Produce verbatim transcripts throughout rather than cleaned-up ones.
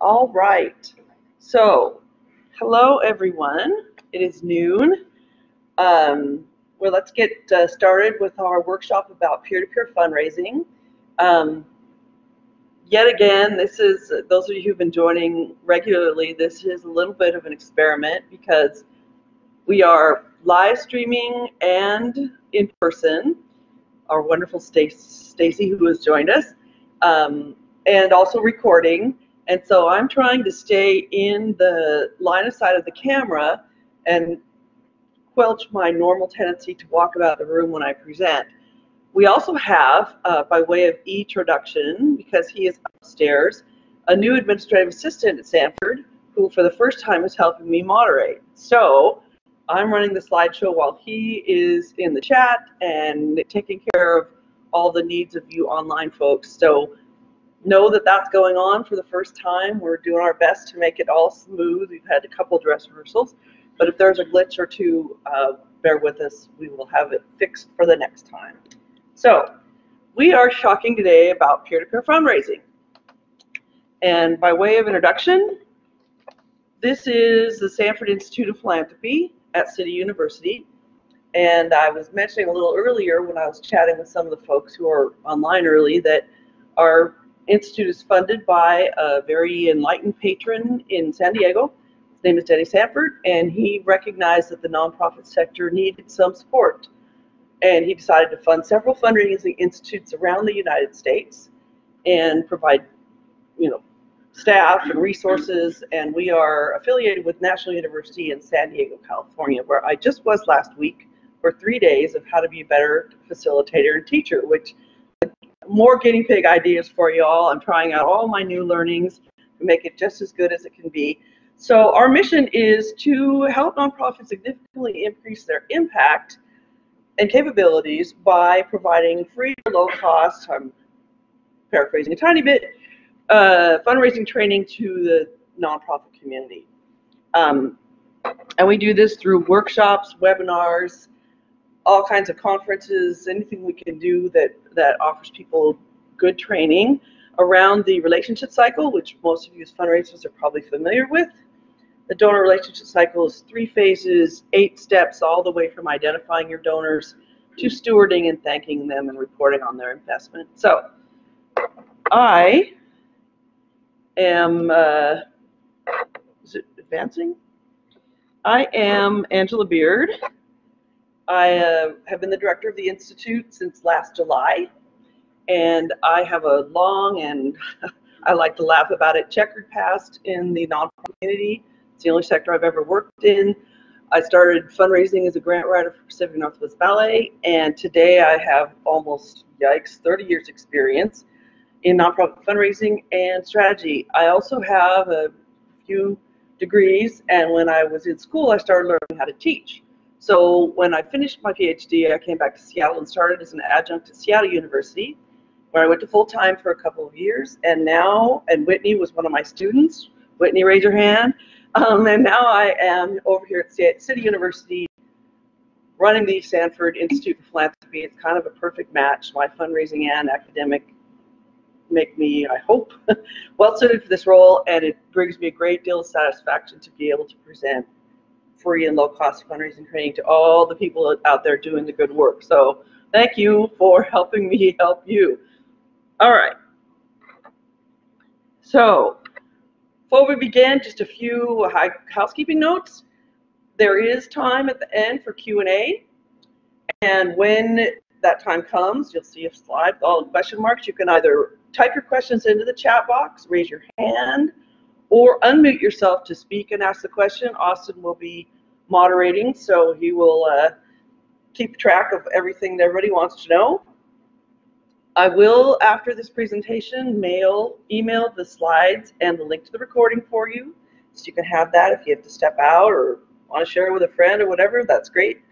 All right. So, hello everyone. It is noon. Um, well, let's get uh, started with our workshop about peer-to-peer fundraising. Um, yet again, this is, those of you who've been joining regularly, this is a little bit of an experiment because we are live streaming and in person. Our wonderful Stacy, who has joined us, um, and also recording. And so I'm trying to stay in the line of sight of the camera and quelch my normal tendency to walk about the room when I present. We also have, uh, by way of introduction, because he is upstairs, a new administrative assistant at Sanford who for the first time is helping me moderate. So I'm running the slideshow while he is in the chat and taking care of all the needs of you online folks. So know that that's going on for the first time. We're doing our best to make it all smooth. We've had a couple dress rehearsals, but if there's a glitch or two, uh, bear with us. We will have it fixed for the next time. So we are talking today about peer-to-peer fundraising. And by way of introduction, this is the Sanford Institute of Philanthropy at City University, and I was mentioning a little earlier when I was chatting with some of the folks who are online early that our institute is funded by a very enlightened patron in San Diego. His name is Denny Sanford, and he recognized that the nonprofit sector needed some support, and he decided to fund several fundraising institutes around the United States and provide, you know, staff and resources, and we are affiliated with National University in San Diego, California, where I just was last week for three days of how to be a better facilitator and teacher, which more guinea pig ideas for you all. I'm trying out all my new learnings to make it just as good as it can be. So our mission is to help nonprofits significantly increase their impact and capabilities by providing free or low cost, I'm paraphrasing a tiny bit, Uh, fundraising training to the nonprofit community. Um, and we do this through workshops, webinars, all kinds of conferences, anything we can do that, that offers people good training around the relationship cycle, which most of you as fundraisers are probably familiar with. The donor relationship cycle is three phases, eight steps, all the way from identifying your donors to stewarding and thanking them and reporting on their investment. So I am uh, is it advancing? I am Angela Beard. I uh, have been the director of the Institute since last July, and I have a long and I like to laugh about it checkered past in the nonprofit community. It's the only sector I've ever worked in. I started fundraising as a grant writer for Pacific Northwest Ballet, and today I have almost, yikes, thirty years experience in nonprofit fundraising and strategy. I also have a few degrees, and when I was in school, I started learning how to teach. So when I finished my PhD, I came back to Seattle and started as an adjunct at Seattle University, where I went to full-time for a couple of years, and now, and Whitney was one of my students. Whitney, raise your hand. Um, and now I am over here at City University running the Sanford Institute of Philanthropy. It's kind of a perfect match, my fundraising and academic make me, I hope, well suited for this role, and it brings me a great deal of satisfaction to be able to present free and low-cost fundraising training to all the people out there doing the good work. So thank you for helping me help you. All right. So before we begin, just a few housekeeping notes. There is time at the end for Q and A, and when that time comes, you'll see a slide with all the question marks. You can either type your questions into the chat box, raise your hand, or unmute yourself to speak and ask the question. Austin will be moderating, so he will uh, keep track of everything that everybody wants to know. I will, after this presentation, mail, email the slides and the link to the recording for you, so you can have that if you have to step out or want to share it with a friend or whatever. That's great.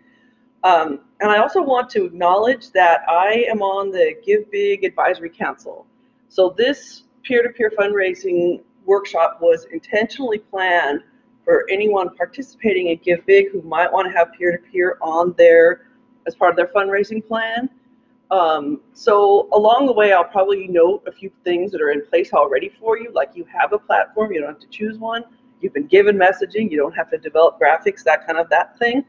Um, and I also want to acknowledge that I am on the Give Big Advisory Council. So this peer-to-peer fundraising workshop was intentionally planned for anyone participating in Give Big who might want to have peer-to-peer on their, as part of their fundraising plan. Um, so along the way, I'll probably note a few things that are in place already for you, like you have a platform, you don't have to choose one, you've been given messaging, you don't have to develop graphics, that kind of that thing,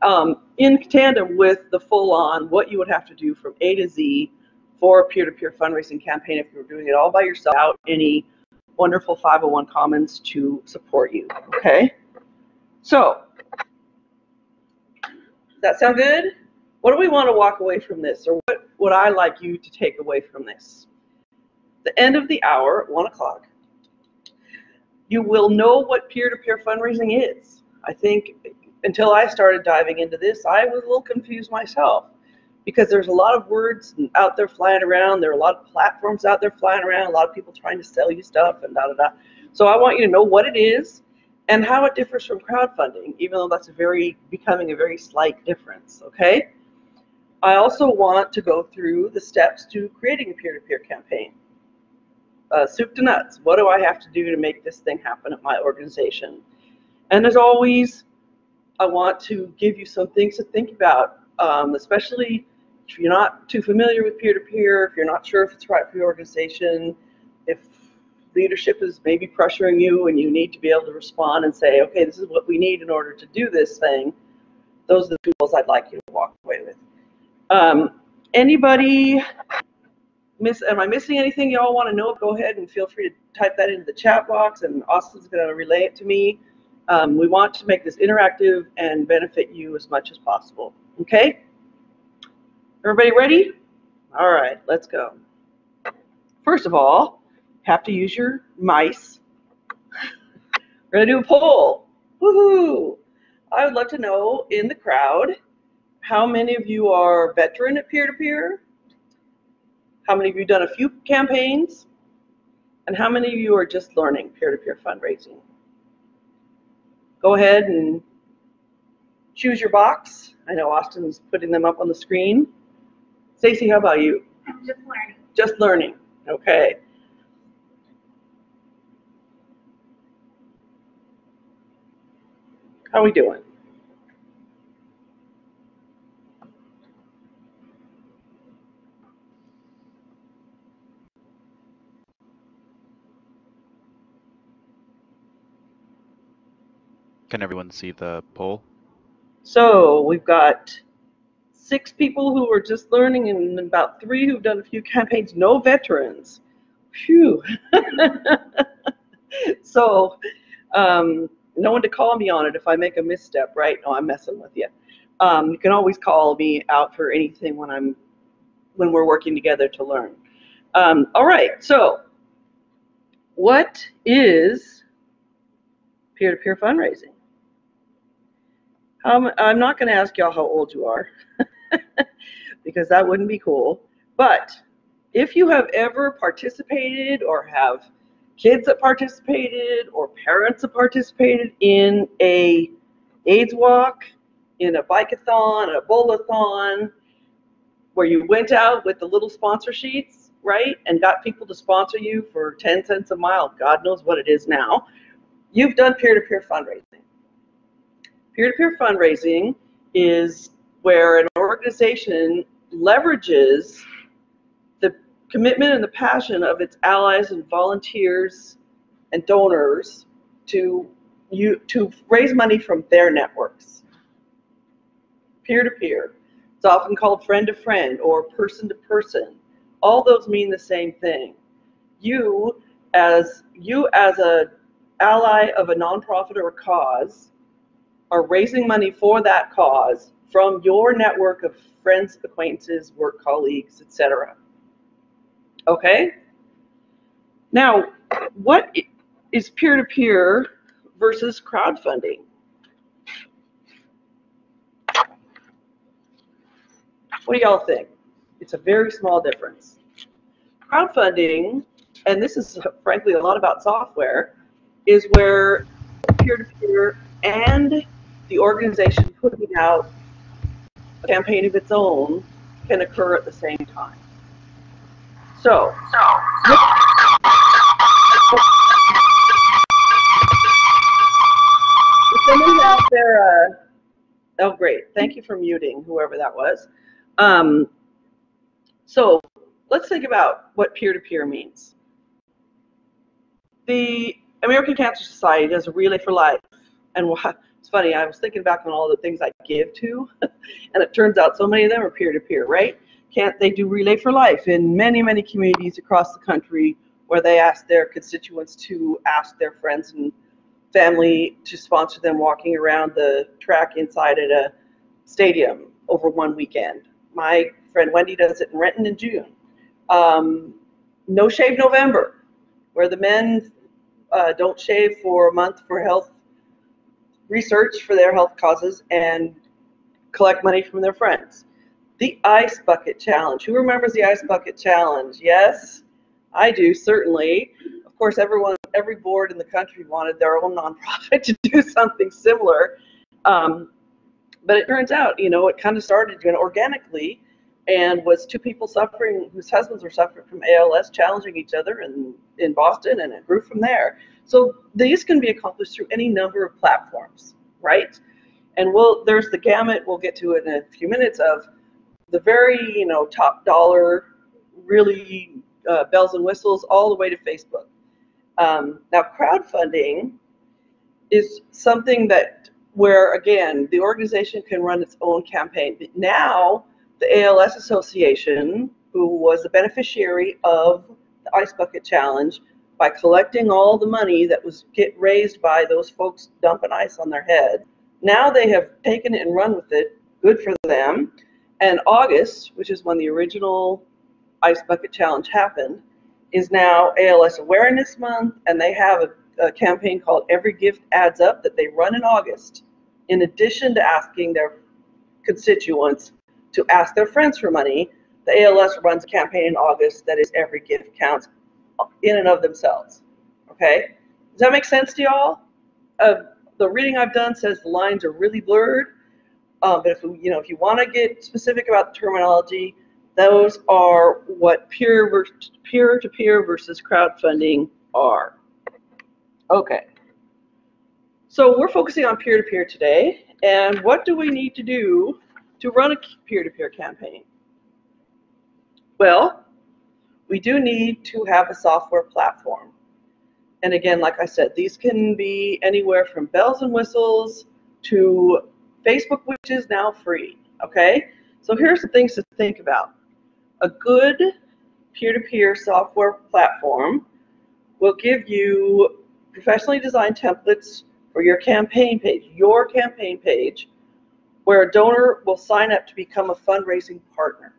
um, in tandem with the full-on what you would have to do from A to Z for a peer-to-peer fundraising campaign if you were doing it all by yourself without any wonderful five oh one Commons to support you, okay? So, does that sound good? What do we want to walk away from this, or what would I like you to take away from this? The end of the hour, at one o'clock, you will know what peer-to-peer fundraising is. I think until I started diving into this, I was a little confused myself, because there's a lot of words out there flying around, there are a lot of platforms out there flying around, a lot of people trying to sell you stuff and da da da. So I want you to know what it is and how it differs from crowdfunding, even though that's a very, becoming a very slight difference, okay? I also want to go through the steps to creating a peer-to-peer campaign. Uh, soup to nuts, what do I have to do to make this thing happen at my organization? And as always, I want to give you some things to think about, um, especially if you're not too familiar with peer-to-peer, if you're not sure if it's right for your organization, if leadership is maybe pressuring you and you need to be able to respond and say, okay, this is what we need in order to do this thing, those are the tools I'd like you to walk away with. Um, anybody, miss, am I missing anything y'all want to know? Go ahead and feel free to type that into the chat box, and Austin's going to relay it to me. Um, we want to make this interactive and benefit you as much as possible, okay? Everybody ready? All right, let's go. First of all, have to use your mice. We're gonna do a poll. Woohoo! I would love to know in the crowd how many of you are veteran at peer-to-peer, how many of you done a few campaigns, and how many of you are just learning peer-to-peer fundraising. Go ahead and choose your box. I know Austin's putting them up on the screen. Stacy, how about you? I'm just learning. Just learning. Okay. How are we doing? Can everyone see the poll? So we've got six people who are just learning and about three who've done a few campaigns, no veterans. Phew. So um, no one to call me on it if I make a misstep, right? No, I'm messing with you. Um, you can always call me out for anything when I'm when we're working together to learn. Um, all right, so what is peer-to-peer fundraising? Um, I'm not going to ask y'all how old you are, because that wouldn't be cool. But if you have ever participated or have kids that participated or parents that participated in a AIDS walk, in a bike-a-thon, an Ebola-thon, where you went out with the little sponsor sheets, right, and got people to sponsor you for ten cents a mile, God knows what it is now, you've done peer-to-peer fundraising. Peer-to-peer fundraising is where an organization leverages the commitment and the passion of its allies and volunteers and donors to, you, to raise money from their networks. Peer-to-peer. It's often called friend-to-friend or person-to-person. All those mean the same thing. You as, you as an ally of a nonprofit or a cause are raising money for that cause from your network of friends, acquaintances, work colleagues, et cetera. Okay? Now, what is peer-to-peer versus crowdfunding? What do y'all think? It's a very small difference. Crowdfunding, and this is frankly a lot about software, is where peer-to-peer and the organization putting out a campaign of its own can occur at the same time. So, if somebody's out there, uh, oh great, thank you for muting whoever that was. Um, So let's think about what peer-to-peer means. The American Cancer Society does a Relay for Life. And it's funny, I was thinking back on all the things I give to, and it turns out so many of them are peer-to-peer, right? Can't they do Relay for Life in many, many communities across the country where they ask their constituents to ask their friends and family to sponsor them walking around the track inside at a stadium over one weekend. My friend Wendy does it in Renton in June. Um, No Shave November, where the men uh, don't shave for a month for health research for their health causes and collect money from their friends. The Ice Bucket Challenge. Who remembers the Ice Bucket Challenge? Yes, I do, certainly. Of course, everyone, every board in the country wanted their own nonprofit to do something similar. Um, but it turns out, you know, it kind of started you know, organically, and was two people suffering, whose husbands were suffering from A L S, challenging each other in, in Boston, and it grew from there. So these can be accomplished through any number of platforms, right? And we'll, there's the gamut, we'll get to it in a few minutes, of the very, you know, top dollar, really uh, bells and whistles, all the way to Facebook. Um, now, crowdfunding is something that, where again, the organization can run its own campaign. But now, the A L S Association, who was the beneficiary of the Ice Bucket Challenge, by collecting all the money that was get raised by those folks dumping ice on their head, now they have taken it and run with it. Good for them. And August, which is when the original Ice Bucket Challenge happened, is now A L S Awareness Month, and they have a, a campaign called Every Gift Adds Up that they run in August, in addition to asking their constituents to ask their friends for money. The A L S runs a campaign in August that is Every Gift Counts in and of themselves. Okay? Does that make sense to y'all? Uh, the reading I've done says the lines are really blurred, uh, but if you know, if you want to get specific about the terminology, those are what peer versus, peer-to-peer versus crowdfunding are. Okay. So we're focusing on peer-to-peer today, and what do we need to do to run a peer-to-peer campaign? Well, we do need to have a software platform. And again, like I said, these can be anywhere from bells and whistles to Facebook, which is now free, okay? So here's the things to think about. A good peer-to-peer software platform will give you professionally designed templates for your campaign page, your campaign page, where a donor will sign up to become a fundraising partner.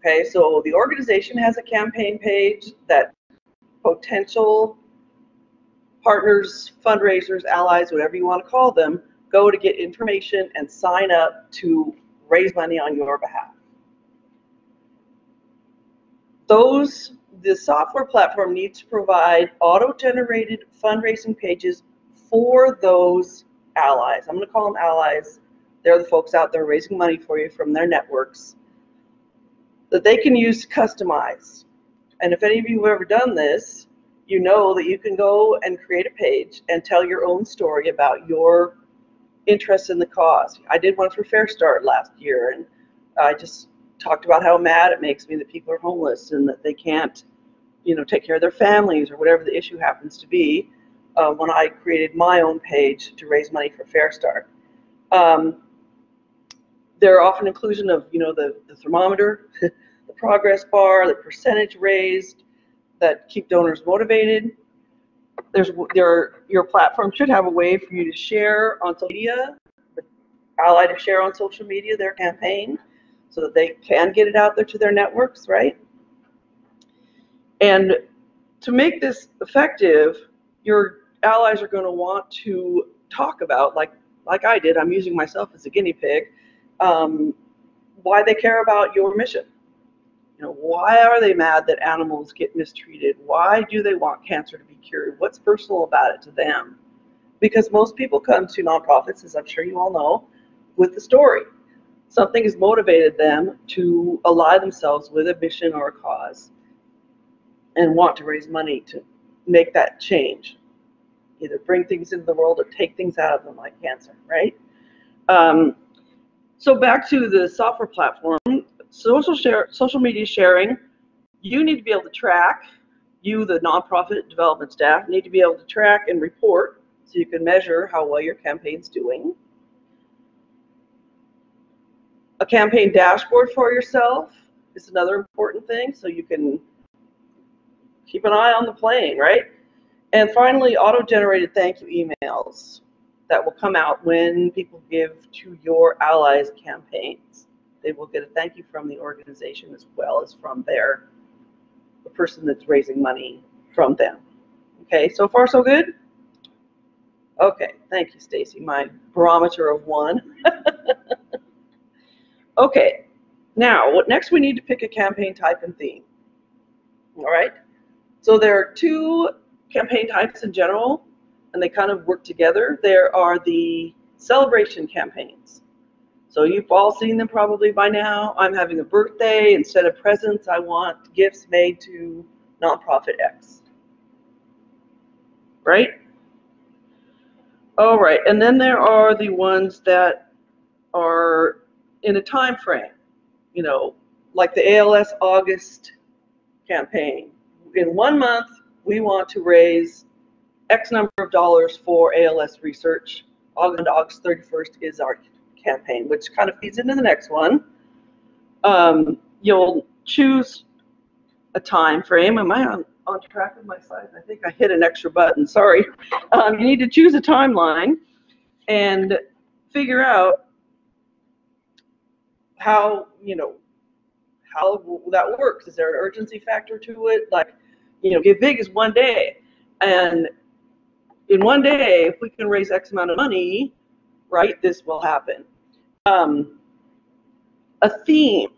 Okay, so the organization has a campaign page that potential partners, fundraisers, allies, whatever you want to call them, go to get information and sign up to raise money on your behalf. Those, the software platform needs to provide auto-generated fundraising pages for those allies. I'm going to call them allies. They're the folks out there raising money for you from their networks that they can use to customize. And if any of you have ever done this, you know that you can go and create a page and tell your own story about your interest in the cause. I did one for Fair Start last year, and I just talked about how mad it makes me that people are homeless and that they can't, you know, take care of their families or whatever the issue happens to be. Uh, when I created my own page to raise money for Fair Start, um, there are often inclusion of, you know, the, the thermometer, the progress bar, the percentage raised that keep donors motivated. There's there your platform should have a way for you to share on social media, the ally to share on social media their campaign, so that they can get it out there to their networks, right? And to make this effective, your allies are going to want to talk about, like like I did, I'm using myself as a guinea pig, um, why they care about your mission. You know, why are they mad that animals get mistreated? Why do they want cancer to be cured? What's personal about it to them? Because most people come to nonprofits, as I'm sure you all know, with the story. Something has motivated them to ally themselves with a mission or a cause and want to raise money to make that change, either bring things into the world or take things out of them, like cancer, right? Um, so back to the software platform. social share, social media sharing, you need to be able to track. You, the nonprofit development staff, need to be able to track and report so you can measure how well your campaign's doing. A campaign dashboard for yourself is another important thing, so you can keep an eye on the playing, right? And finally, auto-generated thank you emails that will come out when people give to your allies' campaigns. They will get a thank you from the organization as well as from their, the person that's raising money from them. Okay, so far so good? Okay, thank you, Stacy, my barometer of one. Okay, now, what next we need to pick a campaign type and theme. All right, so there are two campaign types in general, and they kind of work together. There are the celebration campaigns. So you've all seen them probably by now. I'm having a birthday. Instead of presents, I want gifts made to nonprofit X. Right? All right, and then there are the ones that are in a time frame, you know, like the A L S August campaign. In one month, we want to raise X number of dollars for A L S research. August thirty-first is our campaign, which kind of feeds into the next one. Um, you'll choose a time frame. Am I on, on track with my slides? I think I hit an extra button, sorry. Um, you need to choose a timeline and figure out how, you know, how that works. Is there an urgency factor to it? Like, you know, Give Big is one day. And in one day, if we can raise X amount of money, right, this will happen. Um, a theme.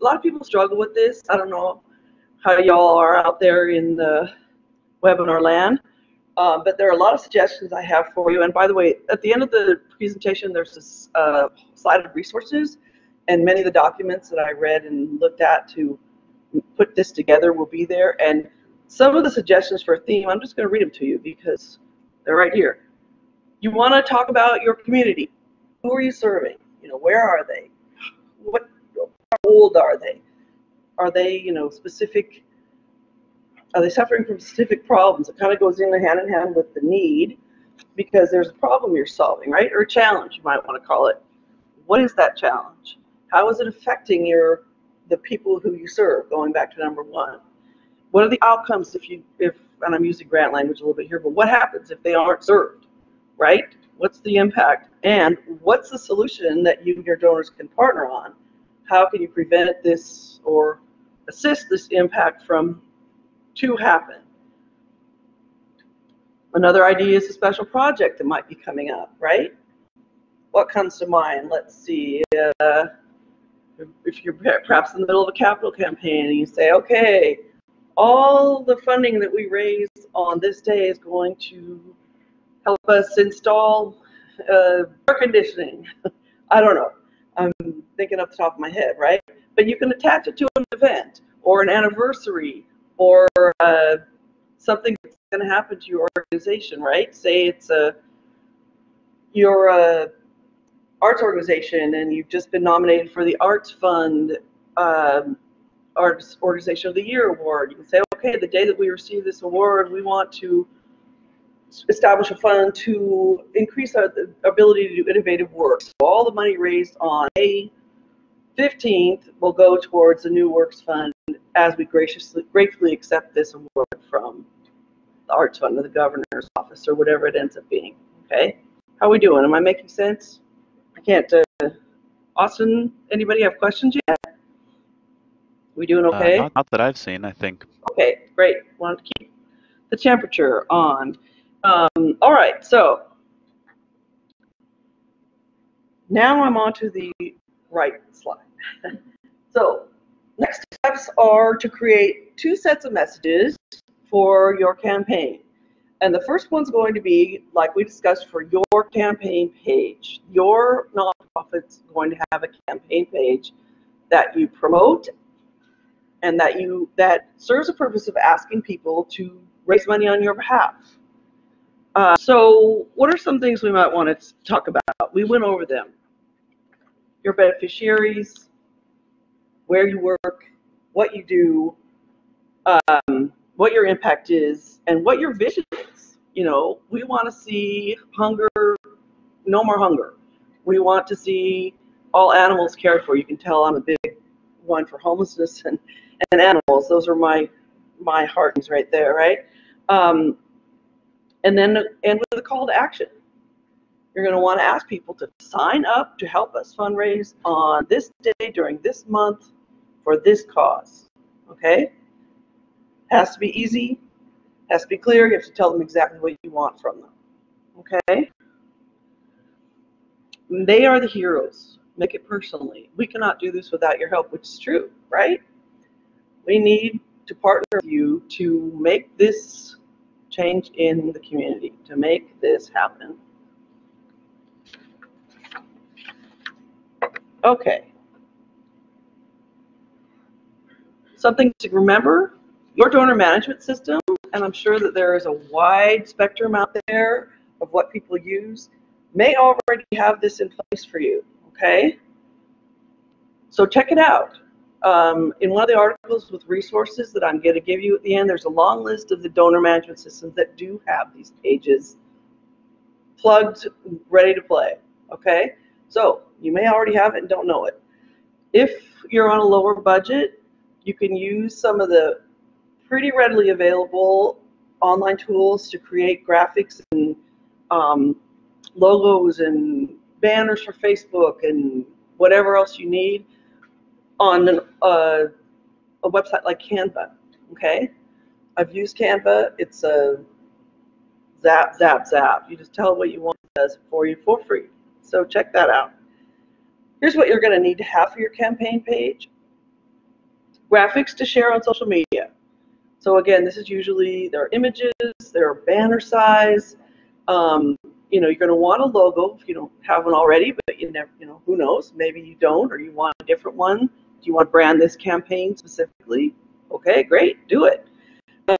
A lot of people struggle with this. I don't know how y'all are out there in the webinar land, um, but there are a lot of suggestions I have for you. And by the way, at the end of the presentation, there's this uh, slide of resources, and many of the documents that I read and looked at to put this together will be there. And some of the suggestions for a theme, I'm just going to read them to you because they're right here. You want to talk about your community. Who are you serving? You know, where are they? What, how old are they? Are they, you know, specific? Are they suffering from specific problems? It kind of goes in hand in hand with the need because there's a problem you're solving, right? Or a challenge, you might want to call it. What is that challenge? How is it affecting your the people who you serve? Going back to number one. What are the outcomes if you, if, and I'm using grant language a little bit here, but what happens if they aren't served, right? What's the impact? And what's the solution that you and your donors can partner on? How can you prevent this or assist this impact from to happen? Another idea is a special project that might be coming up, right? What comes to mind? Let's see. Uh, if you're perhaps in the middle of a capital campaign and you say, okay, all the funding that we raise on this day is going to help us install uh, air conditioning. I don't know. I'm thinking off the top of my head, right? But you can attach it to an event or an anniversary or uh, something that's going to happen to your organization, right? Say it's a your uh, arts organization and you've just been nominated for the Arts Fund. Um, Arts Organization of the Year award. You can say, okay, the day that we receive this award, we want to establish a fund to increase our ability to do innovative work. So all the money raised on May fifteenth will go towards the New Works Fund as we graciously, gratefully accept this award from the Arts Fund or the Governor's Office or whatever it ends up being. Okay, how are we doing? Am I making sense? I can't. Uh, Austin, anybody have questions yet? We doing okay? Uh, not, not that I've seen, I think. Okay, great. Want to keep the temperature on. Um, all right, so now I'm on to the right slide. So next steps are to create two sets of messages for your campaign. And the first one's going to be, like we discussed, for your campaign page. Your nonprofit's going to have a campaign page that you promote and that you that serves the purpose of asking people to raise money on your behalf. Uh, so what are some things we might want to talk about? We went over them. Your beneficiaries, where you work, what you do, um, what your impact is, and what your vision is. You know, we want to see hunger, no more hunger. We want to see all animals cared for. You can tell I'm a big one for homelessness and, and animals. Those are my my heartings right there, right? Um, and then and with a call to action. You're going to want to ask people to sign up to help us fundraise on this day during this month for this cause, okay? Has to be easy, has to be clear. You have to tell them exactly what you want from them, okay? They are the heroes. Make it personally. We cannot do this without your help, which is true, right? We need to partner with you to make this change in the community, to make this happen. Okay. Something to remember, your donor management system, and I'm sure that there is a wide spectrum out there of what people use, may already have this in place for you, okay? So check it out. Um, in one of the articles with resources that I'm going to give you at the end, there's a long list of the donor management systems that do have these pages plugged, ready to play, okay? So you may already have it and don't know it. If you're on a lower budget, you can use some of the pretty readily available online tools to create graphics and um, logos and banners for Facebook and whatever else you need on an, uh, a website like Canva, okay? I've used Canva. It's a zap, zap, zap. You just tell it what you want, it does it for you for free. So check that out. Here's what you're going to need to have for your campaign page. Graphics to share on social media. So again, this is usually, there are images, there are banner size. Um, you know, you're going to want a logo if you don't have one already, but you never, you know, who knows? Maybe you don't, or you want a different one. Do you want to brand this campaign specifically? Okay, great, do it. Um,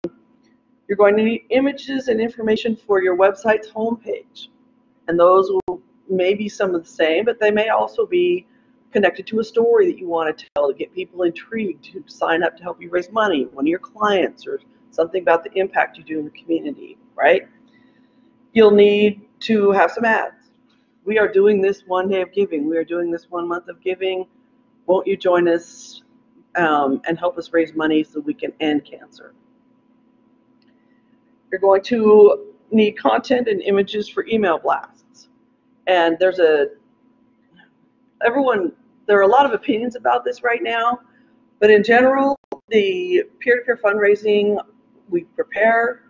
you're going to need images and information for your website's homepage. And those will maybe some of the same, but they may also be connected to a story that you want to tell to get people intrigued to sign up to help you raise money, one of your clients, or something about the impact you do in the community, right? You'll need to have some ads. We are doing this one day of giving. We are doing this one month of giving. Won't you join us um, and help us raise money so we can end cancer? You're going to need content and images for email blasts. And there's a, everyone, there are a lot of opinions about this right now, but in general, the peer-to-peer fundraising, we prepare,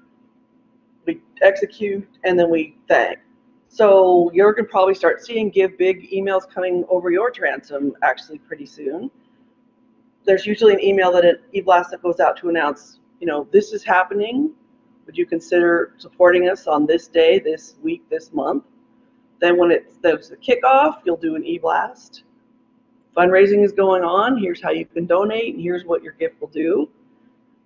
we execute, and then we thank. So you're going to probably start seeing Give Big emails coming over your transom actually pretty soon. There's usually an email that an e-blast that goes out to announce, you know, this is happening. Would you consider supporting us on this day, this week, this month? Then when it's there's the kickoff, you'll do an e-blast. Fundraising is going on. Here's how you can donate, and here's what your gift will do.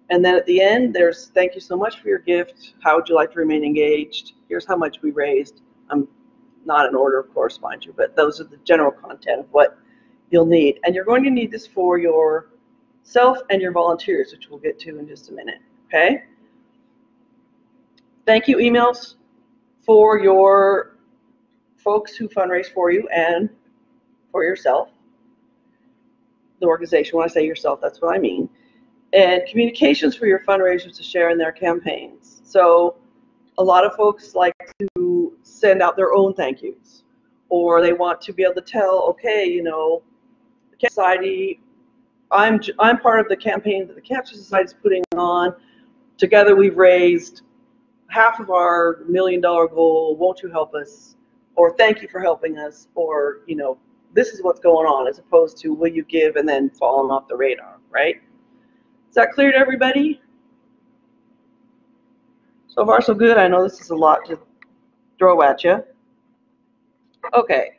And then at the end, there's thank you so much for your gift. How would you like to remain engaged? Here's how much we raised. I'm not in order, of course, mind you, but those are the general content of what you'll need. And you're going to need this for yourself and your volunteers, which we'll get to in just a minute, okay? Thank you emails for your folks who fundraise for you and for yourself, the organization. When I say yourself, that's what I mean. And communications for your fundraisers to share in their campaigns. So a lot of folks like to send out their own thank yous, or they want to be able to tell, okay, you know, the Cancer Society, I'm, I'm part of the campaign that the Cancer Society is putting on. Together we've raised half of our million dollar goal. Won't you help us? Or thank you for helping us. Or, you know, this is what's going on, as opposed to will you give and then falling off the radar, right? Is that clear to everybody? So far, so good. I know this is a lot to throw at you. Okay.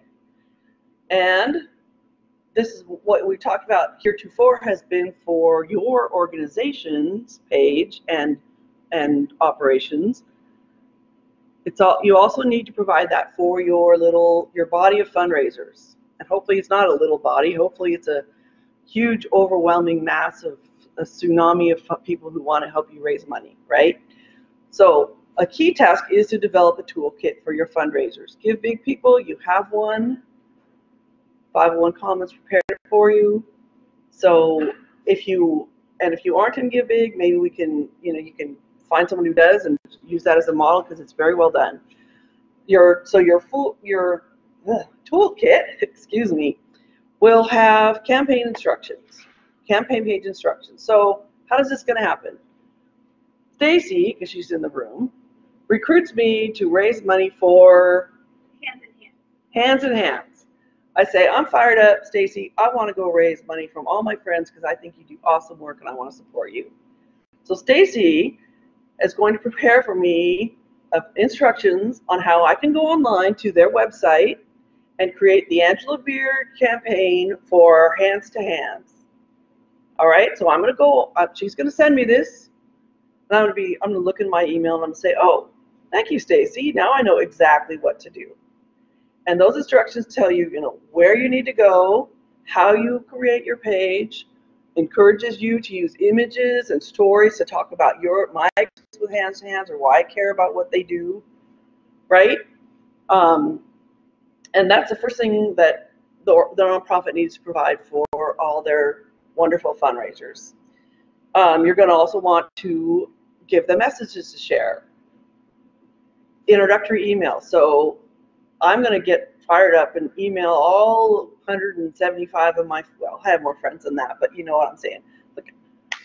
And this is what we talked about heretofore has been for your organization's page and, and operations. It's all, you also need to provide that for your little, your body of fundraisers. And hopefully it's not a little body. Hopefully it's a huge, overwhelming mass of a tsunami of people who want to help you raise money, right? So a key task is to develop a toolkit for your fundraisers. Give Big people, you have one. five oh one Commons prepared it for you. So if you, and if you aren't in Give Big, maybe we can, you know, you can find someone who does and use that as a model, because it's very well done. Your, so your full, your ugh, toolkit, excuse me, will have campaign instructions, campaign page instructions. So how is this going to happen? Stacy, because she's in the room, recruits me to raise money for Hands in Hands. Hands in Hands. I say, I'm fired up, Stacy. I want to go raise money from all my friends because I think you do awesome work and I want to support you. So Stacy is going to prepare for me of instructions on how I can go online to their website and create the Angela Beard campaign for Hands to Hands. All right, so I'm going to go, uh, she's going to send me this, and I'm going to be, I'm going to look in my email and I'm going to say, oh, thank you, Stacy. Now I know exactly what to do. And those instructions tell you, you know, where you need to go, how you create your page, encourages you to use images and stories to talk about your, my experience with Hands to Hands or why I care about what they do, right? Um, and that's the first thing that the, the nonprofit needs to provide for all their wonderful fundraisers. Um, you're going to also want to give them messages to share. Introductory email. So I'm going to get fired up and email all one hundred seventy-five of my, well, I have more friends than that, but you know what I'm saying. Look,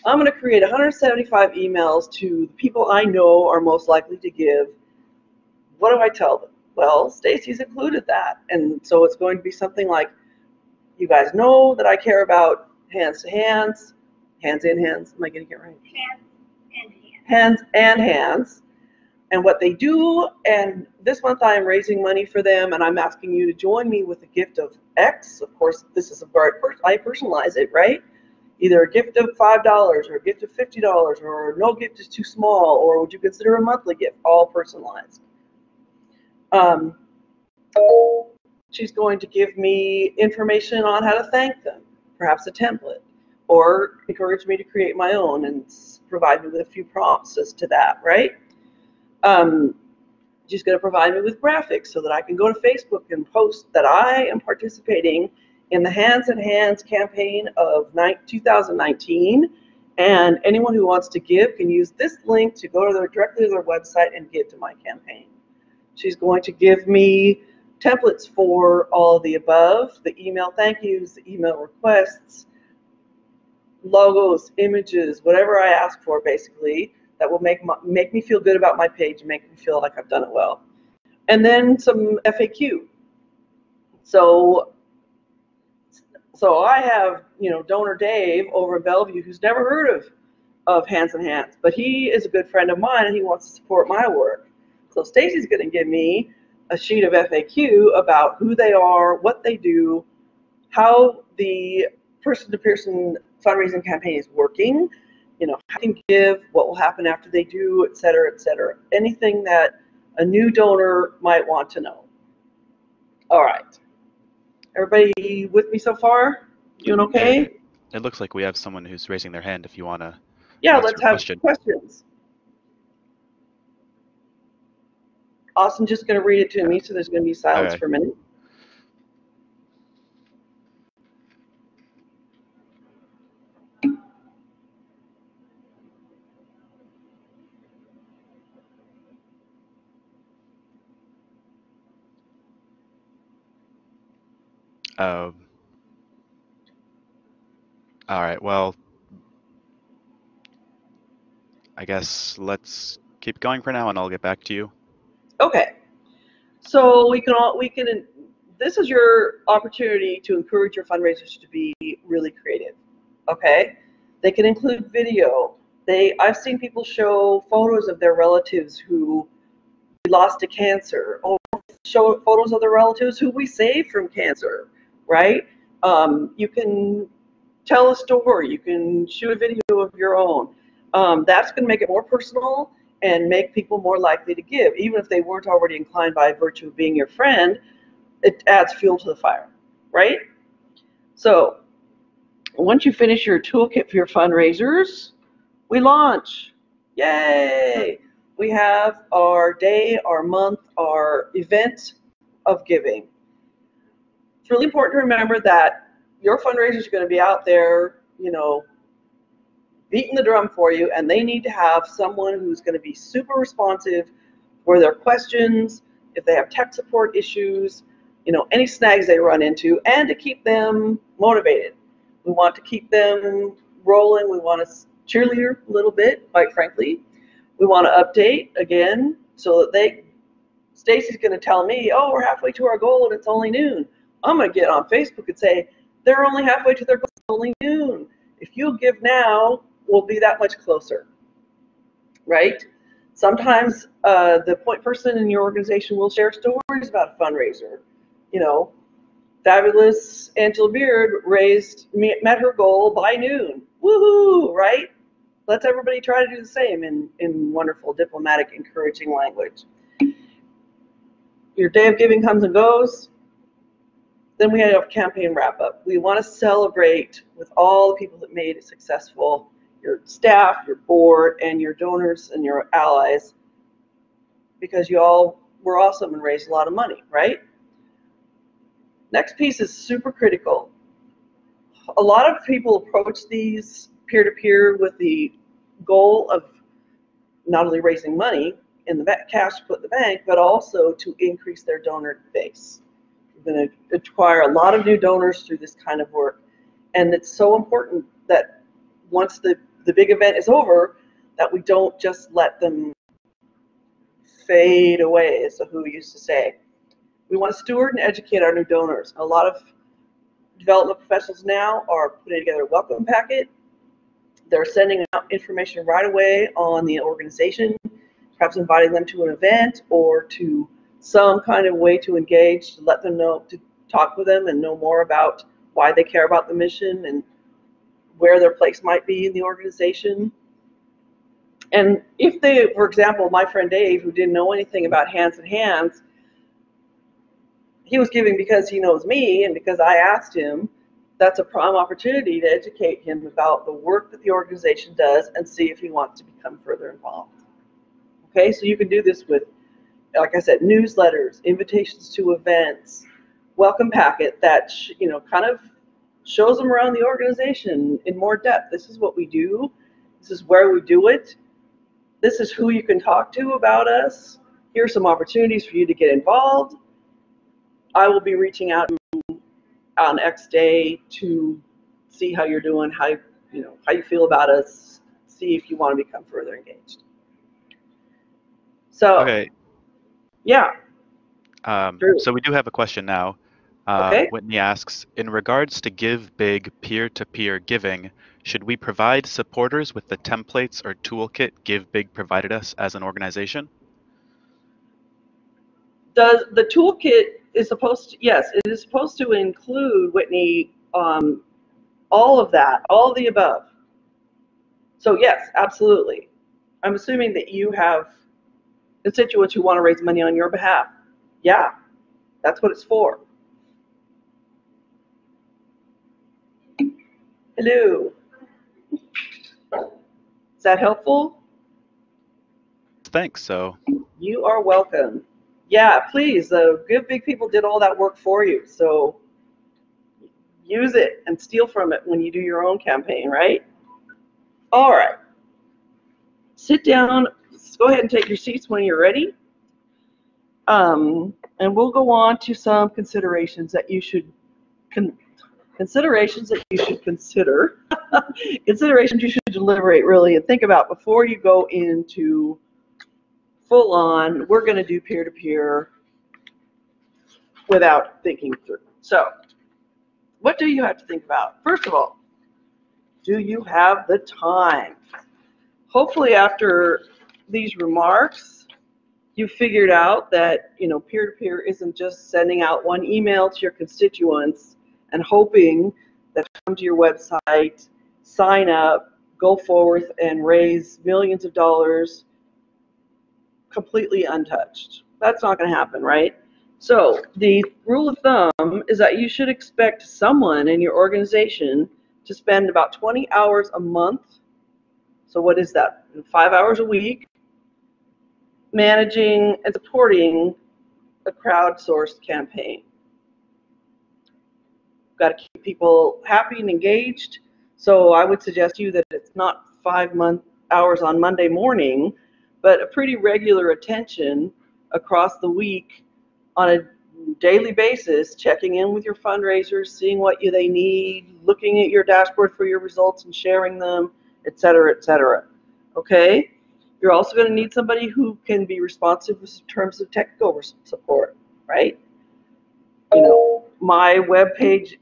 I'm going to create one hundred seventy-five emails to the people I know are most likely to give. What do I tell them? Well, Stacy's included that. And so it's going to be something like, you guys know that I care about Hands to Hands, Hands in Hands. Am I getting it right? Hands and Hands. Hands and Hands. And what they do, and this month I am raising money for them, and I'm asking you to join me with a gift of X. Of course, this is a I personalize it, right? Either a gift of five dollars or a gift of fifty dollars or no gift is too small, or would you consider a monthly gift, all personalized. Um, she's going to give me information on how to thank them, perhaps a template, or encourage me to create my own and provide me with a few prompts as to that, right? Um, she's going to provide me with graphics so that I can go to Facebook and post that I am participating in the Hands in Hands campaign of two thousand nineteen, and anyone who wants to give can use this link to go to their, directly to their website and give to my campaign. She's going to give me templates for all of the above, the email thank yous, the email requests, logos, images, whatever I ask for basically, that will make, my, make me feel good about my page and make me feel like I've done it well. And then some F A Q. So, so I have, you know, Donor Dave over in Bellevue who's never heard of, of Hands in Hands, but he is a good friend of mine and he wants to support my work. So Stacy's going to give me a sheet of F A Q about who they are, what they do, how the person-to-person fundraising campaign is working, you know, how they can give, what will happen after they do, et cetera, et cetera. Anything that a new donor might want to know. All right. Everybody with me so far? Doing okay? It looks like we have someone who's raising their hand if you want to. Yeah, let's have question. questions. Austin's just going to read it to me, so there's going to be silence right for a minute. Um, all right, well, I guess let's keep going for now and I'll get back to you. Okay, so we can all, we can, this is your opportunity to encourage your fundraisers to be really creative, okay? They can include video. They, I've seen people show photos of their relatives who lost to cancer, or show photos of their relatives who we saved from cancer, right? Um, you can tell a story, you can shoot a video of your own. Um, that's gonna make it more personal and make people more likely to give, even if they weren't already inclined by virtue of being your friend. It adds fuel to the fire, right? So once you finish your toolkit for your fundraisers, we launch. Yay! We have our day, our month, our event of giving. It's really important to remember that your fundraisers are going to be out there, you know, beating the drum for you, and they need to have someone who's going to be super responsive for their questions, if they have tech support issues, you know, any snags they run into, and to keep them motivated. We want to keep them rolling. We want to cheerleader a little bit, quite frankly. We want to update again so that they, Stacy's going to tell me, oh, we're halfway to our goal and it's only noon. I'm going to get on Facebook and say, they're only halfway to their goal, it's only noon. If you give now, we'll be that much closer, right? Sometimes uh, the point person in your organization will share stories about a fundraiser. You know, fabulous Angela Beard raised, met her goal by noon. Woohoo, right? Let's everybody try to do the same in, in wonderful, diplomatic, encouraging language. Your day of giving comes and goes. Then we had a campaign wrap up. We want to celebrate with all the people that made it successful, your staff, your board, and your donors and your allies, because you all were awesome and raised a lot of money, right? Next piece is super critical. A lot of people approach these peer-to-peer with the goal of not only raising money in the cash to put in the bank, but also to increase their donor base. You're going to acquire a lot of new donors through this kind of work. And it's so important that once the, the big event is over, that we don't just let them fade away, as Who used to say. We want to steward and educate our new donors. A lot of development professionals now are putting together a welcome packet. They're sending out information right away on the organization, perhaps inviting them to an event or to some kind of way to engage, to let them know, to talk with them and know more about why they care about the mission and where their place might be in the organization. And if they, for example, my friend Dave, who didn't know anything about Hands in Hands, he was giving because he knows me and because I asked him. That's a prime opportunity to educate him about the work that the organization does and see if he wants to become further involved. Okay, so you can do this with, like I said, newsletters, invitations to events, welcome packet that, you know, kind of shows them around the organization in more depth. This is what we do. This is where we do it. This is who you can talk to about us. Here are some opportunities for you to get involved. I will be reaching out on X day to see how you're doing, how you, you know, how you feel about us, see if you want to become further engaged. So, okay. Yeah. Um, so we do have a question now. Uh, okay. Whitney asks, in regards to Give Big peer-to-peer giving, should we provide supporters with the templates or toolkit Give Big provided us as an organization? Does the toolkit is supposed to, yes, it is supposed to include, Whitney, um, all of that, all of the above. So yes, absolutely. I'm assuming that you have constituents who want to raise money on your behalf. Yeah, that's what it's for. Hello. Is that helpful? Thanks, so. You are welcome. Yeah, please, the Give Big people did all that work for you, so use it and steal from it when you do your own campaign, right? All right. Sit down. Let's go ahead and take your seats when you're ready. Um, and we'll go on to some considerations that you should con considerations that you should consider. Considerations you should deliberate really and think about before you go into full on, we're going to do peer-to-peer without thinking through. So, what do you have to think about? First of all, do you have the time? Hopefully after these remarks, you figured out that, you know, peer-to-peer isn't just sending out one email to your constituents and hoping that come to your website, sign up, go forth and raise millions of dollars completely untouched. That's not going to happen, right? So the rule of thumb is that you should expect someone in your organization to spend about twenty hours a month, so what is that, five hours a week, managing and supporting a crowdsourced campaign. We've got to keep people happy and engaged, so I would suggest to you that it's not five month hours on Monday morning, but a pretty regular attention across the week on a daily basis, checking in with your fundraisers, seeing what you they need, looking at your dashboard for your results and sharing them, et cetera, et cetera. Okay? You're also going to need somebody who can be responsive in terms of technical support, right? You know, my web page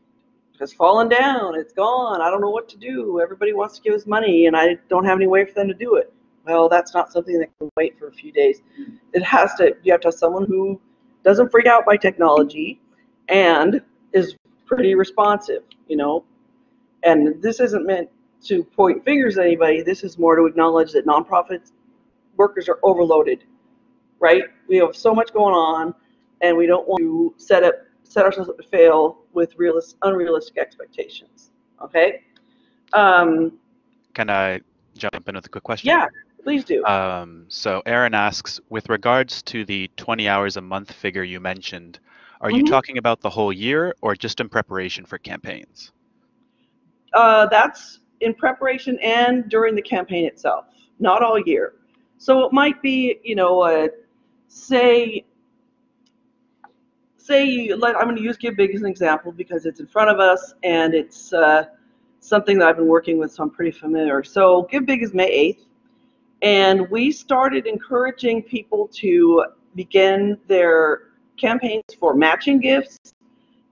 has fallen down, it's gone, I don't know what to do, everybody wants to give us money and I don't have any way for them to do it. Well, that's not something that can wait for a few days. It has to, you have to have someone who doesn't freak out by technology and is pretty responsive, you know. And this isn't meant to point fingers at anybody. This is more to acknowledge that nonprofit workers are overloaded, right? We have so much going on, and we don't want to set up set ourselves up to fail with realist, unrealistic expectations. Okay. Um, Can I jump in with a quick question? Yeah. Please do. Um, so Aaron asks, with regards to the twenty hours a month figure you mentioned, are mm-hmm. you talking about the whole year or just in preparation for campaigns? Uh, that's in preparation and during the campaign itself, not all year. So it might be, you know, uh, say, say like, I'm going to use Give Big as an example because it's in front of us and it's uh, something that I've been working with, so I'm pretty familiar. So Give Big is May eighth. And we started encouraging people to begin their campaigns for matching gifts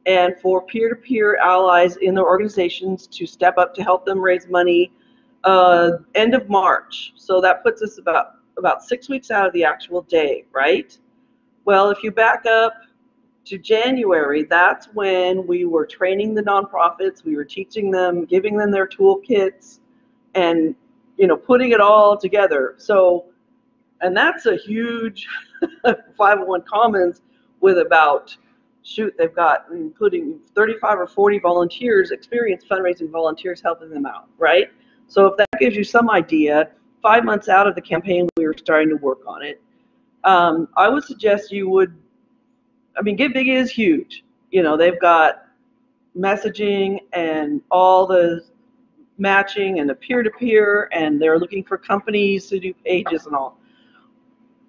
and for peer-to-peer allies in their organizations to step up to help them raise money uh, end of March. So that puts us about, about six weeks out of the actual day, right? Well, if you back up to January, that's when we were training the nonprofits, we were teaching them, giving them their toolkits, and you know, putting it all together. So, and that's a huge five oh one Commons with about, shoot, they've got including thirty-five or forty volunteers, experienced fundraising volunteers helping them out, right? So if that gives you some idea, five months out of the campaign, we were starting to work on it. Um, I would suggest you would, I mean, Give Big is huge. You know, they've got messaging and all the matching and the peer-to-peer, and they're looking for companies to do pages and all.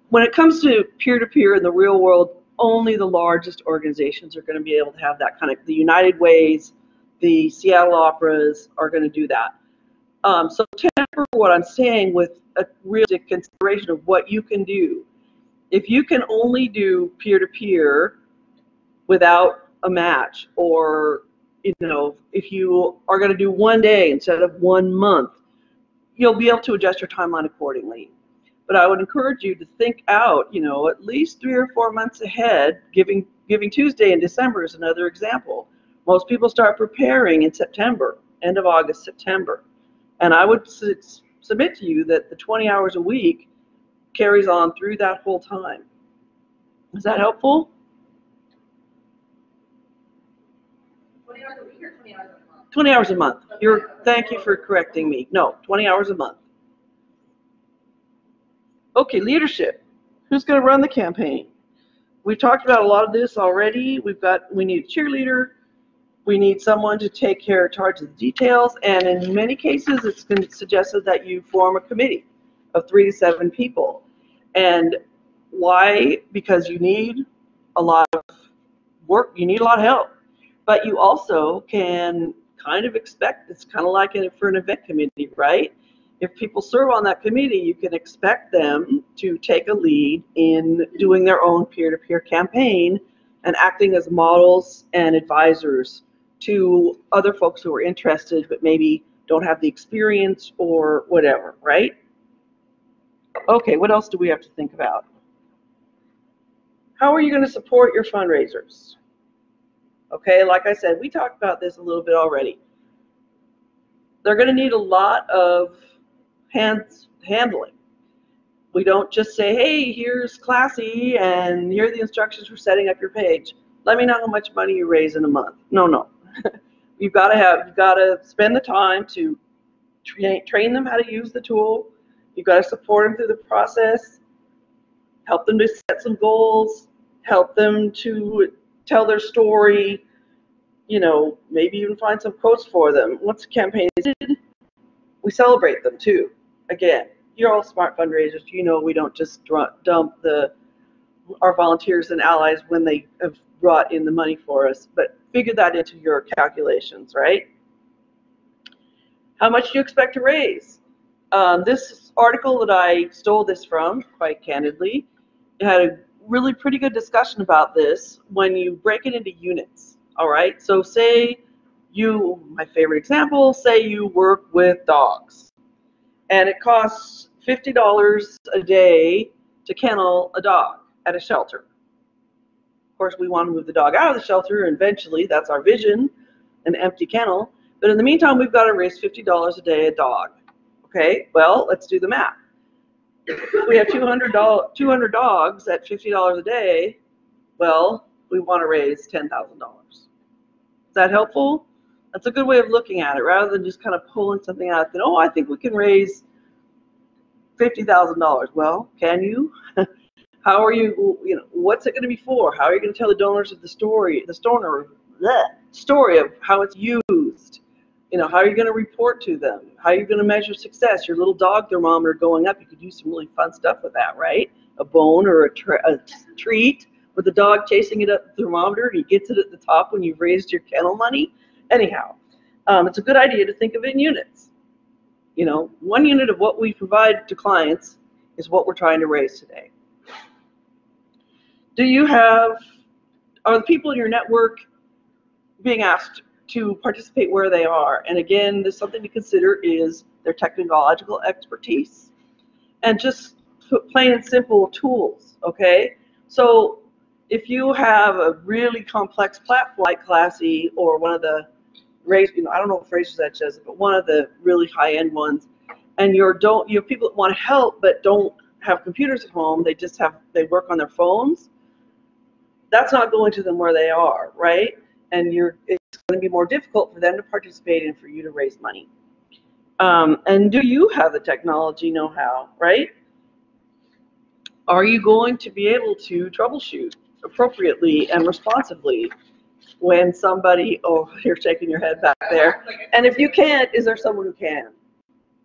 When it comes to peer-to-peer in the real world, only the largest organizations are going to be able to have that kind of, the United Ways, the Seattle Operas are going to do that. Um, so temper what I'm saying with a realistic consideration of what you can do. If you can only do peer-to-peer without a match, or you know, if you are going to do one day instead of one month, you'll be able to adjust your timeline accordingly. But I would encourage you to think out, you know, at least three or four months ahead. Giving, Giving Tuesday in December is another example. Most people start preparing in September, end of August, September. And I would su submit to you that the twenty hours a week carries on through that whole time. Is that helpful? twenty hours a month. You're, thank you for correcting me. No, twenty hours a month. Okay, leadership. Who's going to run the campaign? We've talked about a lot of this already. We've got, we need a cheerleader. We need someone to take care of charge of the details. And in many cases, it's been suggested that you form a committee of three to seven people. And why? Because you need a lot of work. You need a lot of help. But you also can kind of expect, it's kind of like it for an event committee, right? If people serve on that committee, you can expect them to take a lead in doing their own peer-to-peer campaign and acting as models and advisors to other folks who are interested but maybe don't have the experience or whatever, right? Okay, what else do we have to think about? How are you going to support your fundraisers? Okay, like I said, we talked about this a little bit already. They're going to need a lot of hands handling. We don't just say, hey, here's Classy and here are the instructions for setting up your page. Let me know how much money you raise in a month. No, no. you've got to have, you've got to spend the time to train, train them how to use the tool. You've got to support them through the process, help them to set some goals, help them to tell their story, you know, maybe even find some quotes for them. Once the campaign is ended, we celebrate them too. Again, you're all smart fundraisers. You know we don't just dump the our volunteers and allies when they have brought in the money for us, but figure that into your calculations, right? How much do you expect to raise? Um, this article that I stole this from, quite candidly, had a really pretty good discussion about this when you break it into units, all right? So say you, my favorite example, say you work with dogs, and it costs fifty dollars a day to kennel a dog at a shelter. Of course, we want to move the dog out of the shelter, and eventually that's our vision, an empty kennel. But in the meantime, we've got to raise fifty dollars a day a dog. Okay, well, let's do the math. If we have two hundred dogs at fifty dollars a day, well, we want to raise ten thousand dollars. Is that helpful? That's a good way of looking at it, rather than just kind of pulling something out that, oh, I think we can raise fifty thousand dollars. Well, can you? How are you, you know, what's it going to be for? How are you going to tell the donors of the story, the stoner, the story of how it's used? You know, how are you going to report to them? How are you going to measure success? Your little dog thermometer going up, you could do some really fun stuff with that, right? A bone or a, tre a treat with the dog chasing it up the thermometer, and he gets it at the top when you've raised your kennel money. Anyhow, um, it's a good idea to think of it in units. You know, one unit of what we provide to clients is what we're trying to raise today. Do you have, are the people in your network being asked to participate where they are? And again, there's something to consider is their technological expertise and just plain and simple tools, okay? So if you have a really complex platform like Classy or one of the, you know, I don't know if Rachel Edge does it, but one of the really high-end ones, and you're don't, you have people that want to help but don't have computers at home, they just have, they work on their phones, that's not going to them where they are, right? And you're, it's going to be more difficult for them to participate and for you to raise money. Um, and do you have the technology know-how, right? Are you going to be able to troubleshoot appropriately and responsibly when somebody, oh, you're shaking your head back there. And if you can't, is there someone who can?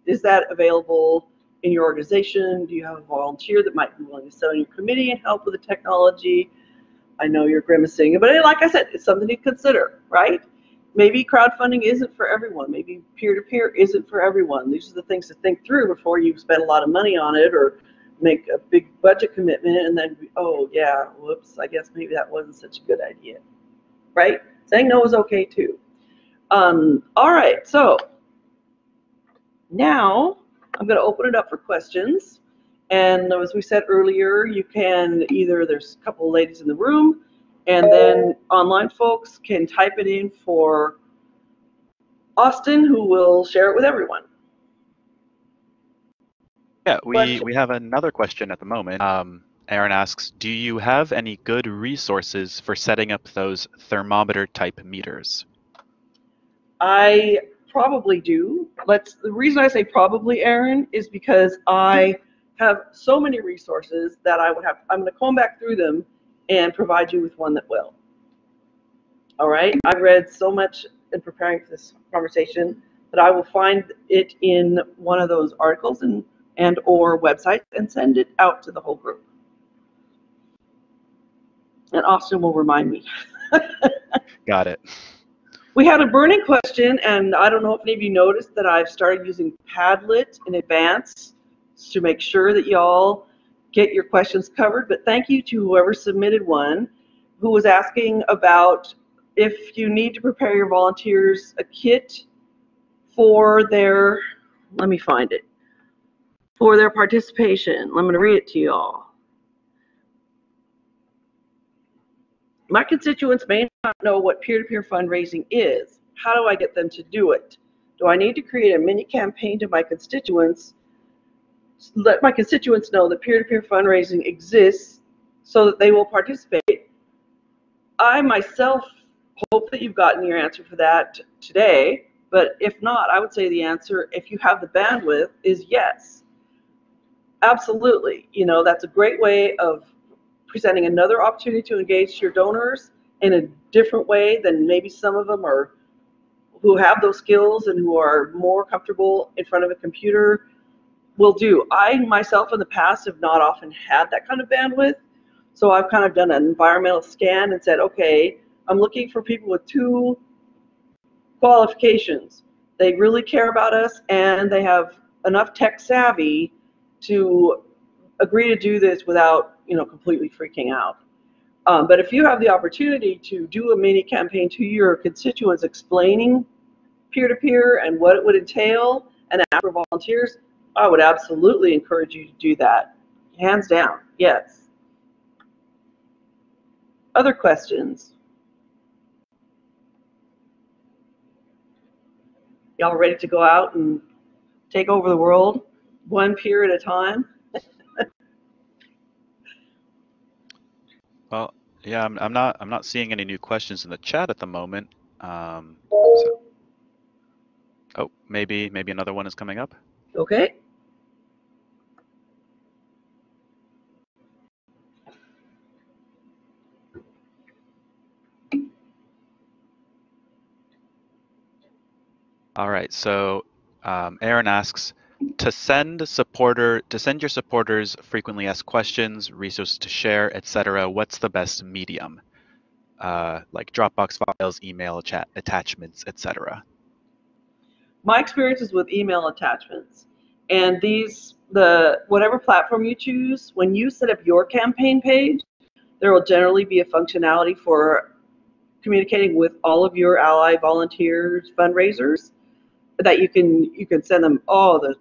Is that available in your organization? Do you have a volunteer that might be willing to sit on your committee and help with the technology? I know you're grimacing, but like I said, it's something to consider, right? Maybe crowdfunding isn't for everyone. Maybe peer-to-peer isn't for everyone. These are the things to think through before you spend a lot of money on it or make a big budget commitment and then, oh yeah, whoops, I guess maybe that wasn't such a good idea, right? Saying no is okay too. Um, all right, so now I'm going to open it up for questions. And as we said earlier, you can either, there's a couple of ladies in the room, and then online folks can type it in for Austin, who will share it with everyone. Yeah, we, question. we have another question at the moment. Um, Aaron asks, do you have any good resources for setting up those thermometer type meters? I probably do. Let's, the reason I say probably, Aaron, is because I have so many resources that I would have, I'm going to comb back through them and provide you with one that will. All right, I read so much in preparing for this conversation that I will find it in one of those articles and, and or websites and send it out to the whole group. And Austin will remind me. Got it. We had a burning question, and I don't know if any of you noticed that I've started using Padlet in advance to make sure that y'all get your questions covered, but thank you to whoever submitted one who was asking about if you need to prepare your volunteers a kit for their, let me find it, for their participation. I'm gonna read it to y'all. My constituents may not know what peer-to-peer fundraising is. How do I get them to do it? Do I need to create a mini campaign to my constituents? Let my constituents know that peer-to-peer fundraising exists so that they will participate. I myself hope that you've gotten your answer for that today. But if not, I would say the answer, if you have the bandwidth, is yes. Absolutely. You know, that's a great way of presenting another opportunity to engage your donors in a different way than maybe some of them are, who have those skills and who are more comfortable in front of a computer will do. I myself in the past have not often had that kind of bandwidth. So I've kind of done an environmental scan and said, okay, I'm looking for people with two qualifications. They really care about us and they have enough tech savvy to agree to do this without, you know, completely freaking out. Um, but if you have the opportunity to do a mini campaign to your constituents explaining peer-to-peer and what it would entail and ask for volunteers, I would absolutely encourage you to do that. Hands down, yes. Other questions? Y'all ready to go out and take over the world one peer at a time? Well, yeah, I'm, I'm not. I'm not seeing any new questions in the chat at the moment. Um, so. Oh, maybe maybe another one is coming up. Okay. All right. So, um, Aaron asks to send supporter to send your supporters frequently asked questions, resources to share, et cetera. What's the best medium? Uh, like Dropbox files, email, chat attachments, et cetera. My experience is with email attachments, and these the whatever platform you choose. When you set up your campaign page, there will generally be a functionality for communicating with all of your ally volunteers, fundraisers, that you can you can send them all the.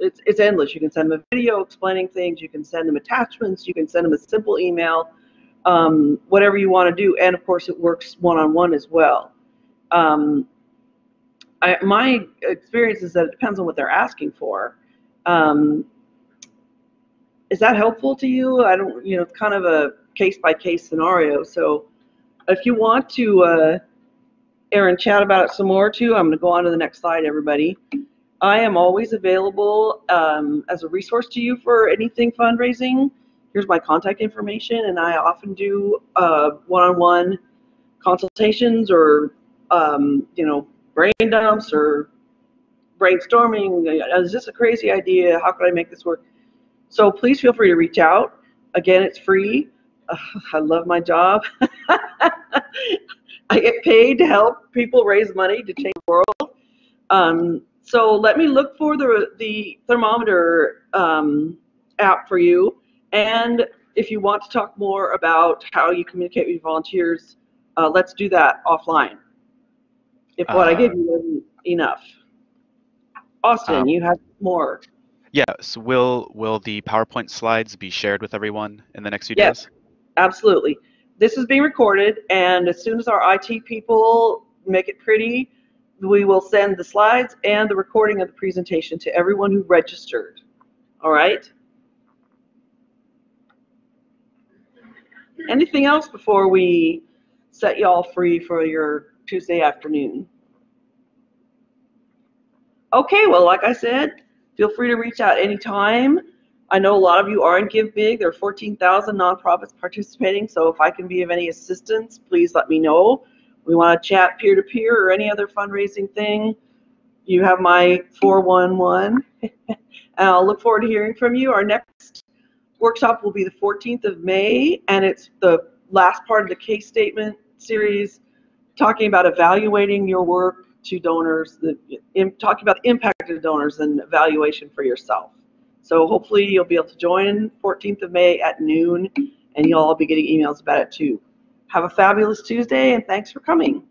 It's, it's endless. You can send them a video explaining things. You can send them attachments. You can send them a simple email, um, whatever you want to do. And of course, it works one-on-one as well. Um, I, my experience is that it depends on what they're asking for. Um, is that helpful to you? I don't, you know, it's kind of a case-by-case scenario. So if you want to, uh, Aaron, chat about it some more too, I'm going to go on to the next slide, everybody. I am always available um, as a resource to you for anything fundraising. Here's my contact information, and I often do uh, one-on-one consultations or, um, you know, brain dumps or brainstorming. Is this a crazy idea? How could I make this work? So please feel free to reach out. Again, it's free. Uh, I love my job. I get paid to help people raise money to change the world. Um, So let me look for the, the thermometer um, app for you. And if you want to talk more about how you communicate with volunteers, uh, let's do that offline, if what uh, I gave you wasn't enough. Austin, um, you have more. Yes. Yeah, so will, will the PowerPoint slides be shared with everyone in the next few yes, days? Yes, absolutely. This is being recorded, and as soon as our I T people make it pretty, we will send the slides and the recording of the presentation to everyone who registered. All right? Anything else before we set y'all free for your Tuesday afternoon? Okay, well, like I said, feel free to reach out anytime. I know a lot of you are in Give Big. There are fourteen thousand nonprofits participating, so if I can be of any assistance, please let me know. We want to chat peer-to-peer or any other fundraising thing. You have my four one one. I'll look forward to hearing from you. Our next workshop will be the fourteenth of May, and it's the last part of the case statement series, talking about evaluating your work to donors, the, in, talking about the impact of donors and evaluation for yourself. So hopefully you'll be able to join fourteenth of May at noon, and you'll all be getting emails about it too. Have a fabulous Tuesday, and thanks for coming.